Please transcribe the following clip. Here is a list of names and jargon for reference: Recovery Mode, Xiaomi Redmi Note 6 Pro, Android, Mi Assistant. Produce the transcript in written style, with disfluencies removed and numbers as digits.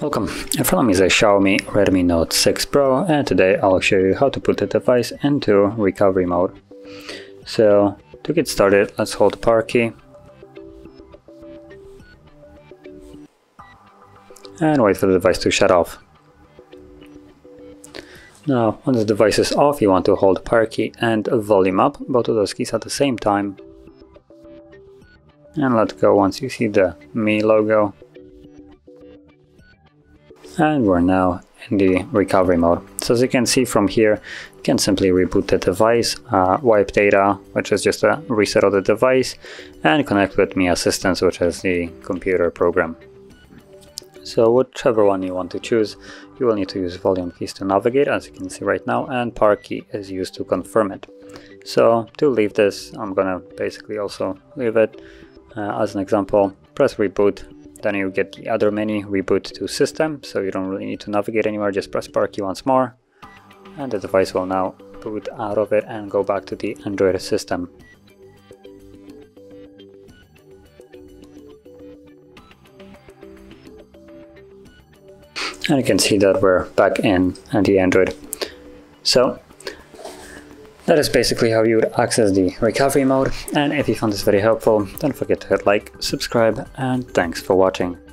Welcome, in front of me is a Xiaomi Redmi Note 6 Pro, and today I'll show you how to put the device into recovery mode. So to get started, let's hold the power key and wait for the device to shut off. Now, once the device is off, you want to hold the power key and volume up, both of those keys at the same time, and let go once you see the Mi logo. And we're now in the recovery mode. So as you can see from here, you can simply reboot the device, wipe data, which is just a reset of the device, and connect with Mi Assistant, which is the computer program. So whichever one you want to choose, you will need to use volume keys to navigate, as you can see right now, and power key is used to confirm it. So to leave this, I'm gonna basically also leave it as an example. Press reboot. Then you get the other menu, reboot to system, so you don't really need to navigate anywhere, just press power key once more, and the device will now boot out of it and go back to the Android system. And you can see that we're back in the Android. So that is basically how you would access the recovery mode, and if you found this very helpful, don't forget to hit like, subscribe, and thanks for watching.